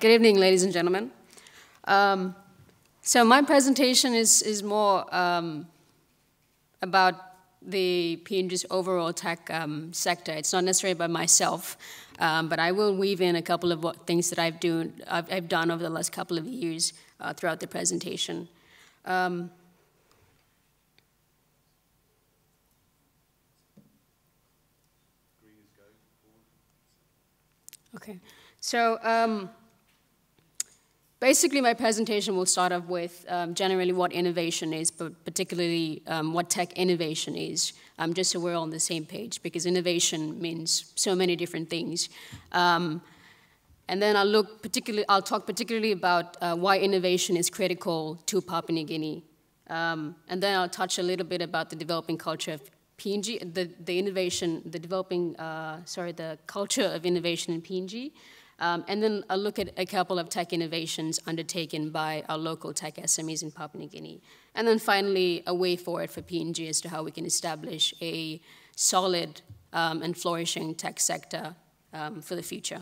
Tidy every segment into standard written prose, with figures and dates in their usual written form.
Good evening, ladies and gentlemen. So my presentation is more about the PNG's overall tech sector. It's not necessarily about myself, but I will weave in a couple of things that I've done over the last couple of years throughout the presentation. Okay, so basically my presentation will start off with generally what innovation is, but particularly what tech innovation is, just so we're all on the same page, because innovation means so many different things. And then I'll talk particularly about why innovation is critical to Papua New Guinea. And then I'll touch a little bit about the developing culture of PNG, the culture of innovation in PNG, and then a look at a couple of tech innovations undertaken by our local tech SMEs in Papua New Guinea. And then finally, a way forward for PNG as to how we can establish a solid and flourishing tech sector for the future.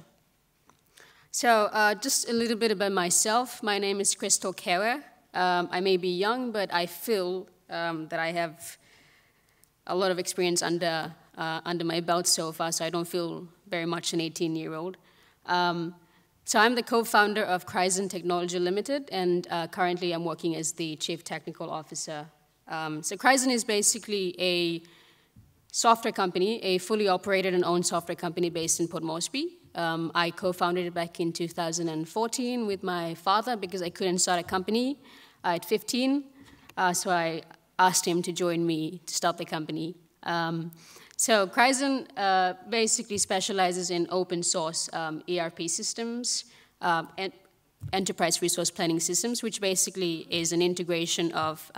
So just a little bit about myself. My name is Crystal Kewe. I may be young, but I feel that I have a lot of experience under my belt so far, so I don't feel very much an 18-year-old. So I'm the co-founder of Crysan Technology Limited, and currently I'm working as the Chief Technical Officer. So Crysan is basically a software company, a fully operated and owned software company based in Port Moresby. I co-founded it back in 2014 with my father because I couldn't start a company at 15, so I asked him to join me to start the company. So Crysan basically specializes in open source ERP systems and enterprise resource planning systems, which basically is an integration of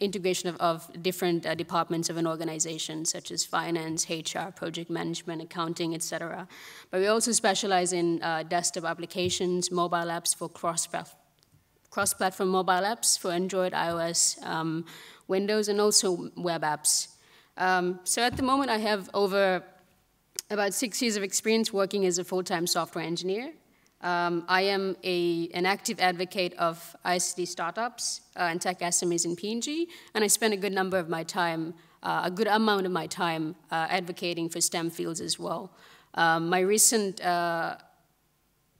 integration of different departments of an organization, such as finance, HR, project management, accounting, etc. But we also specialize in desktop applications, mobile apps for cross-platform mobile apps for Android, iOS, Windows, and also web apps. So at the moment, I have over about 6 years of experience working as a full-time software engineer. I am an active advocate of ICT startups and tech SMEs in PNG, and I spend a good number of my time, advocating for STEM fields as well. My recent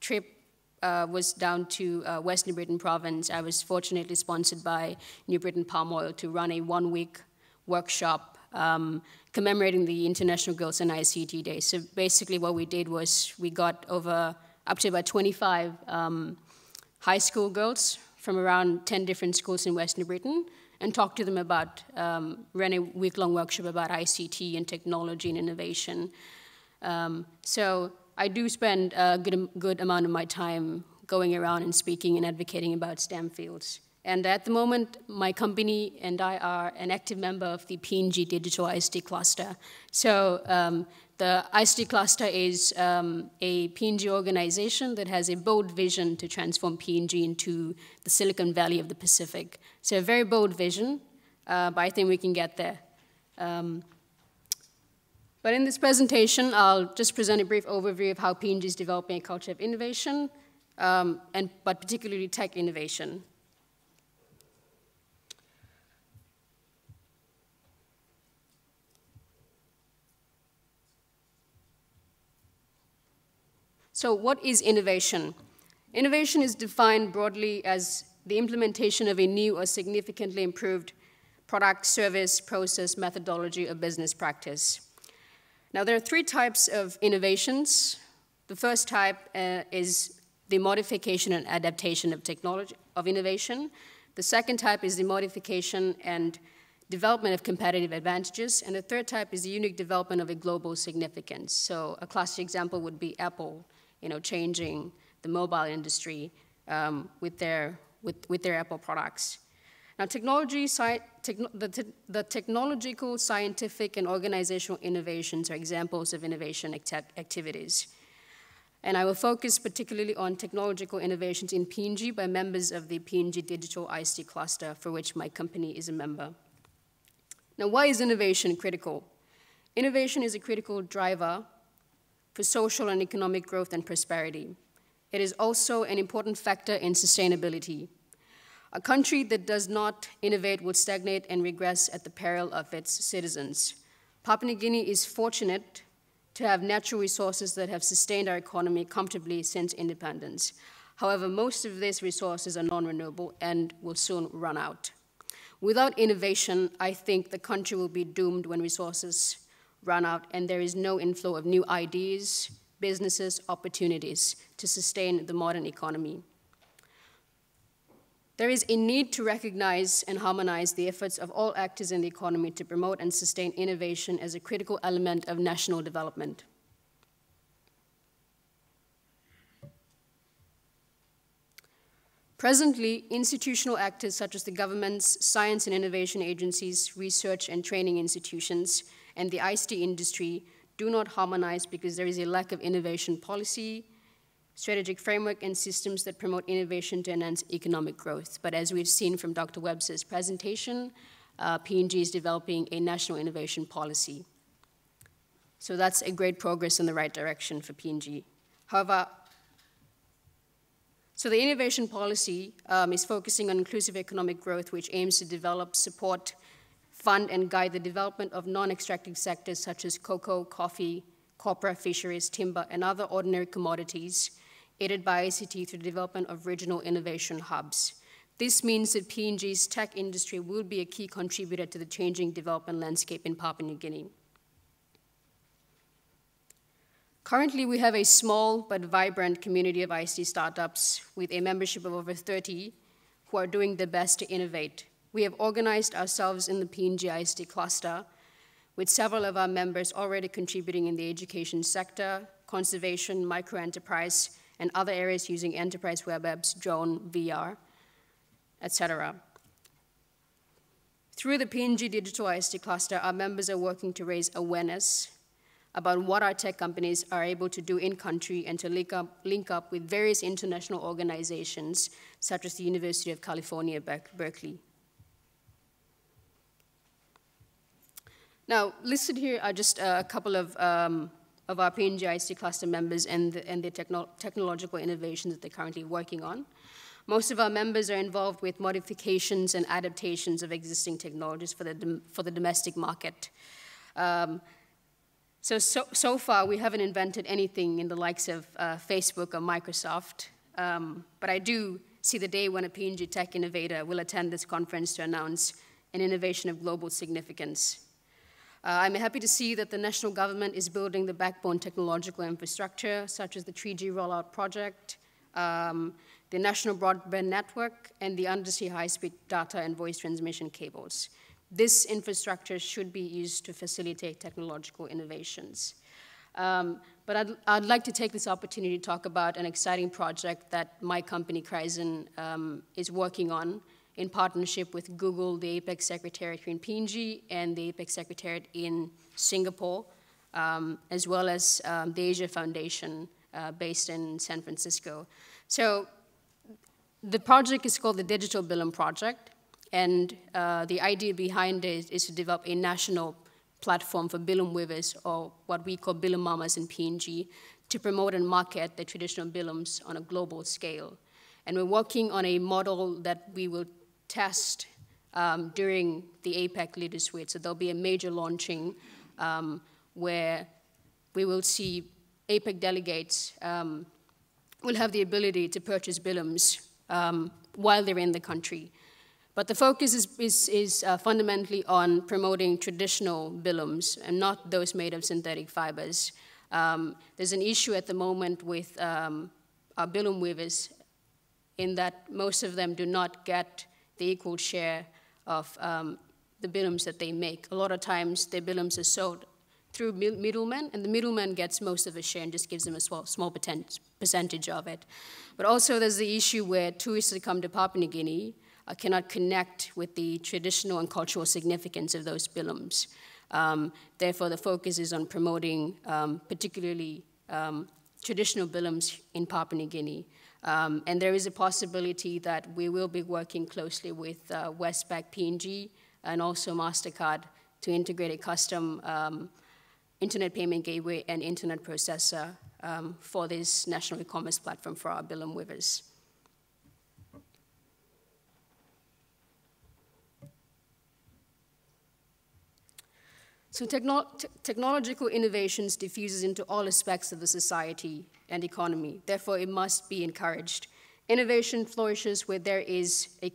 trip was down to West New Britain province. I was fortunately sponsored by New Britain Palm Oil to run a one-week workshop commemorating the International Girls in ICT Day. So basically what we did was we got up to about 25 high school girls from around 10 different schools in West New Britain and talked to them about, ran a week-long workshop about ICT and technology and innovation. So I do spend a good amount of my time going around and speaking and advocating about STEM fields. And at the moment, my company and I are an active member of the PNG Digital ICT Cluster. So the ICT Cluster is a PNG organization that has a bold vision to transform PNG into the Silicon Valley of the Pacific. So a very bold vision, but I think we can get there. But in this presentation, I'll just present a brief overview of how PNG is developing a culture of innovation, but particularly tech innovation. So what is innovation? Innovation is defined broadly as the implementation of a new or significantly improved product, service, process, methodology, or business practice. Now, there are three types of innovations. The first type is the modification and adaptation of technology, of innovation. The second type is the modification and development of competitive advantages. And the third type is the unique development of a global significance. So a classic example would be Apple, changing the mobile industry with their Apple products. Now, the technological, scientific, and organizational innovations are examples of innovation activities. And I will focus particularly on technological innovations in PNG by members of the PNG Digital ICT Cluster, for which my company is a member. Now, why is innovation critical? Innovation is a critical driver for social and economic growth and prosperity. It is also an important factor in sustainability. A country that does not innovate would stagnate and regress at the peril of its citizens. Papua New Guinea is fortunate to have natural resources that have sustained our economy comfortably since independence. However, most of these resources are non-renewable and will soon run out. Without innovation, I think the country will be doomed when resources run out and there is no inflow of new ideas, businesses, opportunities to sustain the modern economy. There is a need to recognize and harmonize the efforts of all actors in the economy to promote and sustain innovation as a critical element of national development. Presently, institutional actors such as the government's science and innovation agencies, research and training institutions, and the ICT industry do not harmonize because there is a lack of innovation policy, strategic framework and systems that promote innovation to enhance economic growth. But as we've seen from Dr. Webster's presentation, PNG is developing a national innovation policy. So that's a great progress in the right direction for PNG. However, so the innovation policy is focusing on inclusive economic growth, which aims to develop, support, fund, and guide the development of non-extractive sectors such as cocoa, coffee, copra, fisheries, timber, and other ordinary commodities, aided by ICT through the development of regional innovation hubs. This means that PNG's tech industry will be a key contributor to the changing development landscape in Papua New Guinea. Currently, we have a small but vibrant community of ICT startups with a membership of over 30 who are doing their best to innovate. We have organized ourselves in the PNG ICT cluster with several of our members already contributing in the education sector, conservation, microenterprise, and other areas using enterprise web apps, drone, VR, etc. Through the PNG Digital ICT Cluster, our members are working to raise awareness about what our tech companies are able to do in country and to link up with various international organizations, such as the University of California, Berkeley. Now, listed here are just a couple of our PNG ICT cluster members and the technological innovations that they're currently working on. Most of our members are involved with modifications and adaptations of existing technologies for the domestic market. So far, we haven't invented anything in the likes of Facebook or Microsoft, but I do see the day when a PNG tech innovator will attend this conference to announce an innovation of global significance. I'm happy to see that the national government is building the backbone technological infrastructure, such as the 3G rollout project, the national broadband network, and the undersea high-speed data and voice transmission cables. This infrastructure should be used to facilitate technological innovations. But I'd like to take this opportunity to talk about an exciting project that my company, Crysan, is working on in partnership with Google, the APEC Secretariat here in PNG, and the APEC Secretariat in Singapore, as well as the Asia Foundation based in San Francisco. So the project is called the Digital Bilum Project, and the idea behind it is to develop a national platform for Bilum weavers, or what we call Bilum Mamas in PNG, to promote and market the traditional Bilums on a global scale. And we're working on a model that we will test during the APEC Leaders' Week. So there'll be a major launching where we will see APEC delegates will have the ability to purchase Bilums while they're in the country. But the focus is fundamentally on promoting traditional Bilums and not those made of synthetic fibers. There's an issue at the moment with our Bilum weavers in that most of them do not get the equal share of the Bilums that they make. A lot of times, their Bilums are sold through middlemen, and the middleman gets most of the share and just gives them a small percentage of it. But also, there's the issue where tourists that come to Papua New Guinea cannot connect with the traditional and cultural significance of those Bilums. Therefore, the focus is on promoting particularly traditional Bilums in Papua New Guinea. And there is a possibility that we will be working closely with Westpac PNG and also MasterCard to integrate a custom internet payment gateway and internet processor for this national e-commerce platform for our Bilum Weavers. So technological innovations diffuses into all aspects of the society and economy. Therefore, it must be encouraged. Innovation flourishes where there is a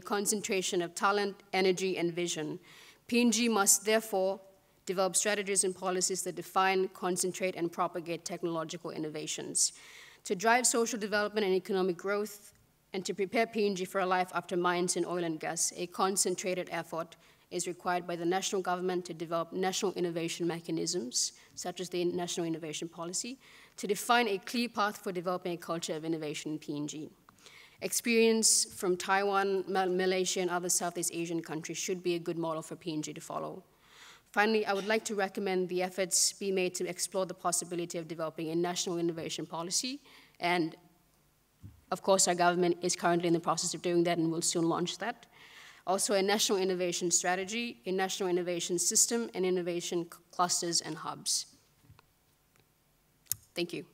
concentration of talent, energy, and vision. PNG must therefore develop strategies and policies that define, concentrate, and propagate technological innovations to drive social development and economic growth, and to prepare PNG for a life after mines and oil and gas. A concentrated effort is required by the national government to develop national innovation mechanisms, such as the National Innovation Policy, to define a clear path for developing a culture of innovation in PNG. Experience from Taiwan, Malaysia, and other Southeast Asian countries should be a good model for PNG to follow. Finally, I would like to recommend the efforts be made to explore the possibility of developing a national innovation policy, and of course our government is currently in the process of doing that and will soon launch that. Also, a national innovation strategy, a national innovation system, and innovation clusters and hubs. Thank you.